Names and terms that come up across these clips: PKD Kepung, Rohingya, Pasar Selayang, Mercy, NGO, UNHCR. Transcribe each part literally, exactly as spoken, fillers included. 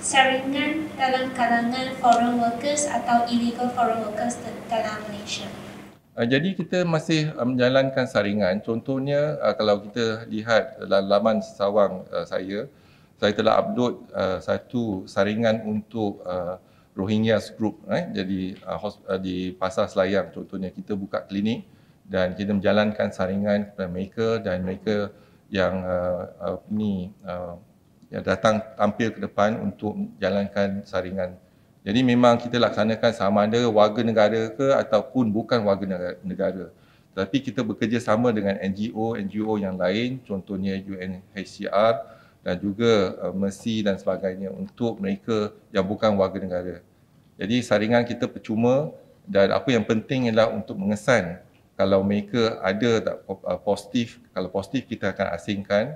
saringan dalam kalangan foreign workers atau illegal foreign workers dalam Malaysia? Jadi kita masih menjalankan saringan. Contohnya kalau kita lihat dalam laman sawang saya, saya telah upload satu saringan untuk Rohingya group. Jadi di Pasar Selayang contohnya kita buka klinik dan kita menjalankan saringan kepada mereka, dan mereka yang ni yang datang tampil ke depan untuk menjalankan saringan. Jadi memang kita laksanakan sama ada warga negara ke ataupun bukan warga negara. Tapi kita bekerjasama dengan N G O N G O yang lain, contohnya U N H C R dan juga Mercy dan sebagainya untuk mereka yang bukan warga negara. Jadi saringan kita percuma, dan apa yang penting ialah untuk mengesan kalau mereka ada tak positif. Kalau positif kita akan asingkan,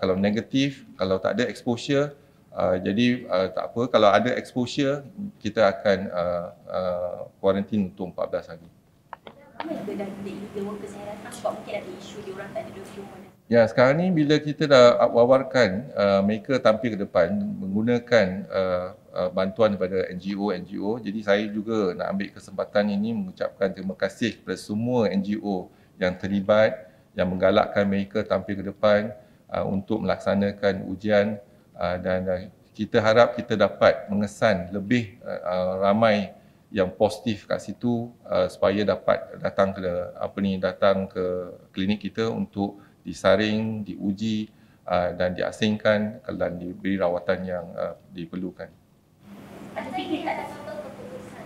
kalau negatif, kalau tak ada exposure, Uh, jadi uh, tak apa, kalau ada exposure, kita akan uh, uh, quarantine untuk empat belas hari. Ya, sekarang ni bila kita dah wawarkan uh, mereka tampil ke depan menggunakan uh, uh, bantuan daripada N G O N G O, jadi saya juga nak ambil kesempatan ini mengucapkan terima kasih kepada semua N G O yang terlibat, yang menggalakkan mereka tampil ke depan uh, untuk melaksanakan ujian. Uh, dan uh, kita harap kita dapat mengesan lebih uh, uh, ramai yang positif kat situ uh, supaya dapat datang ke apa ni datang ke klinik kita untuk disaring, diuji uh, dan diasingkan dan diberi rawatan yang uh, diperlukan. Tapi kita tak ada satu keputusan.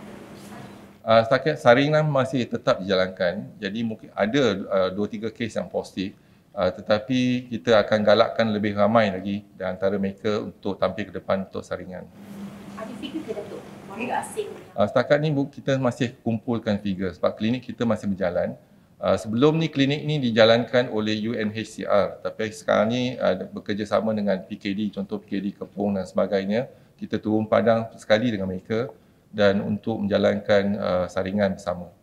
Ah setakat saringan masih tetap dijalankan. Jadi mungkin ada uh, dua tiga kes yang positif. Uh, tetapi kita akan galakkan lebih ramai lagi di antara mereka untuk tampil ke depan untuk saringan. Ada figure ke Dato'? Warga asing? Uh, setakat ni kita masih kumpulkan figure sebab klinik kita masih berjalan. Uh, sebelum ni klinik ni dijalankan oleh U N H C R, tapi sekarang ni uh, bekerjasama dengan P K D, contoh P K D Kepung dan sebagainya. Kita turun padang sekali dengan mereka dan untuk menjalankan uh, saringan bersama.